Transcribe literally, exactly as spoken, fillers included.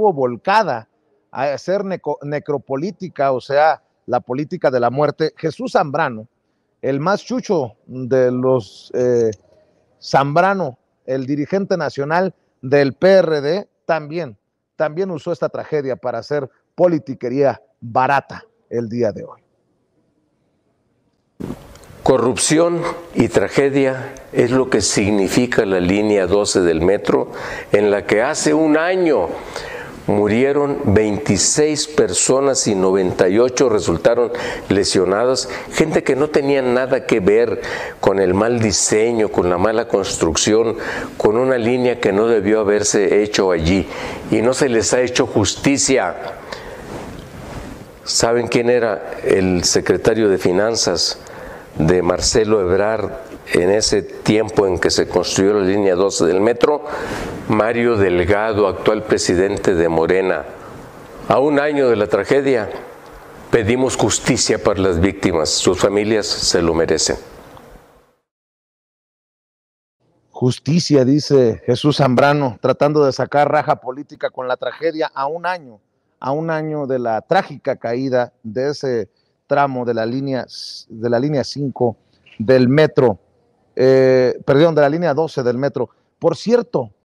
estuvo volcada a hacer neco, necropolítica, o sea, la política de la muerte. Jesús Zambrano, el más chucho de los eh, Zambrano, el dirigente nacional del P R D, también, también usó esta tragedia para hacer politiquería barata el día de hoy. Corrupción y tragedia es lo que significa la línea doce del metro, en la que hace un año murieron veintiséis personas y noventa y ocho resultaron lesionadas, gente que no tenía nada que ver con el mal diseño, con la mala construcción, con una línea que no debió haberse hecho allí y no se les ha hecho justicia. ¿Saben quién era el secretario de Finanzas de Marcelo Ebrard en ese tiempo en que se construyó la línea doce del metro? Mario Delgado, actual presidente de Morena. A un año de la tragedia, pedimos justicia para las víctimas. Sus familias se lo merecen. Justicia, dice Jesús Zambrano, tratando de sacar raja política con la tragedia a un año, a un año de la trágica caída de ese tramo de la línea de la línea cinco del metro, eh, perdón, de la línea doce del metro. Por cierto,